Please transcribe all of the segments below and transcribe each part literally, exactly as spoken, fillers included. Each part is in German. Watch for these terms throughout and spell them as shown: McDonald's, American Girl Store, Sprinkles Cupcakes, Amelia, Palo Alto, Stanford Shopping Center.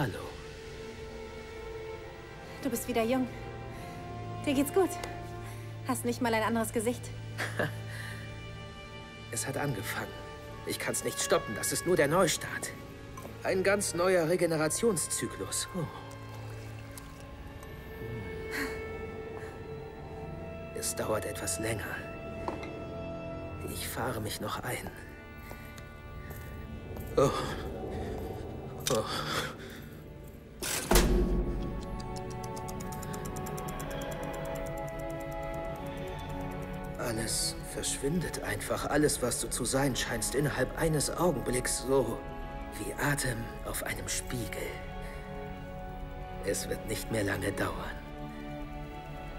Hallo. Du bist wieder jung. Dir geht's gut. Hast nicht mal ein anderes Gesicht. Es hat angefangen. Ich kann's nicht stoppen. Das ist nur der Neustart. Ein ganz neuer Regenerationszyklus. Oh. Es dauert etwas länger. Ich fahre mich noch ein. Oh. Oh. Alles verschwindet einfach. Alles, was du zu sein scheinst, innerhalb eines Augenblicks, so wie Atem auf einem Spiegel. Es wird nicht mehr lange dauern.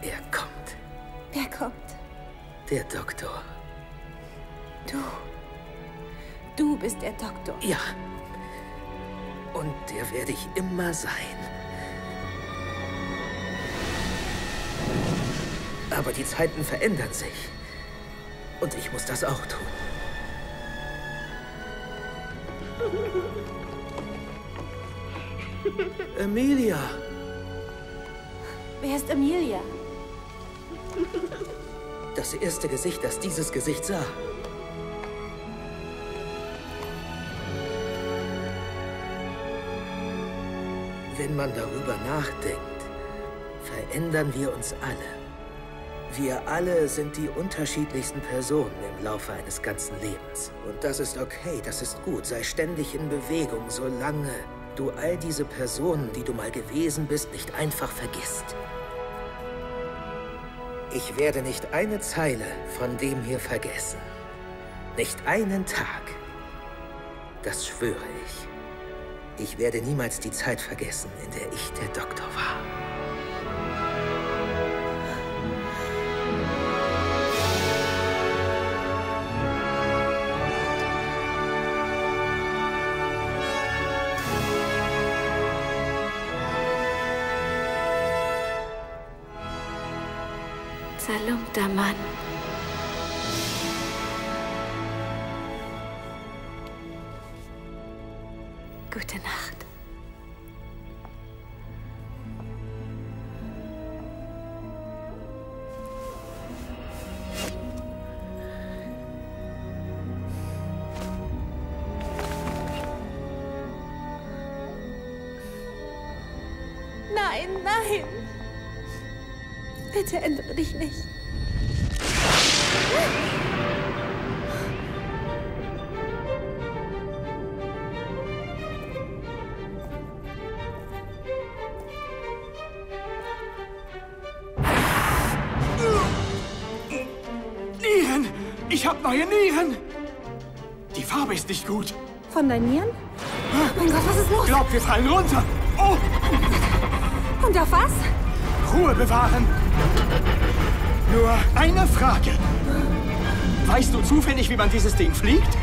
Er kommt. Wer kommt? Der Doktor. Du. Du bist der Doktor. Ja. Und der werde ich immer sein. Aber die Zeiten verändern sich. Und ich muss das auch tun. Amelia! Wer ist Amelia? Das erste Gesicht, das dieses Gesicht sah. Wenn man darüber nachdenkt, verändern wir uns alle. Wir alle sind die unterschiedlichsten Personen im Laufe eines ganzen Lebens. Und das ist okay, das ist gut. Sei ständig in Bewegung, solange du all diese Personen, die du mal gewesen bist, nicht einfach vergisst. Ich werde nicht eine Zeile von dem hier vergessen. Nicht einen Tag. Das schwöre ich. Ich werde niemals die Zeit vergessen, in der ich der Doktor war. Zerlumpter Mann. Gute Nacht. Nein, nein. Bitte ändere dich nicht. Ich habe neue Nieren! Die Farbe ist nicht gut. Von deinen Nieren? Oh mein Gott, was ist los? Ich glaub, wir fallen runter. Oh! Und auf was? Ruhe bewahren. Nur eine Frage. Weißt du zufällig, wie man dieses Ding fliegt?